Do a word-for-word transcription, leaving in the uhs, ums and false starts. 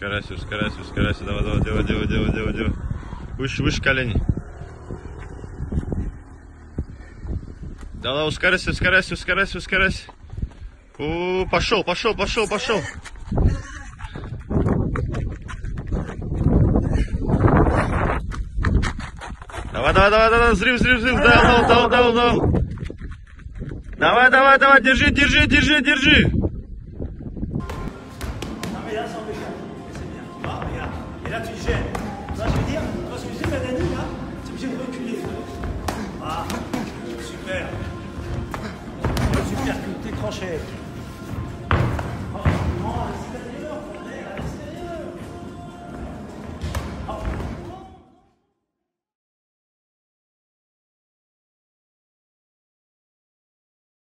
Карасю, карасю, карасю, давай, давай, делай, делай, делай, делай, делай. Выше, выше колени. Давай, ускоряйся, ускоряйся, ускоряйся, ускоряйся. О, пошел, пошел, пошел, пошел. Давай, давай, давай, давай, взрыв, взрыв, взрыв, давай, давай, давай, давай. Давай, давай, давай, держи, держи, держи, держи. Super. Super, t'es tranché.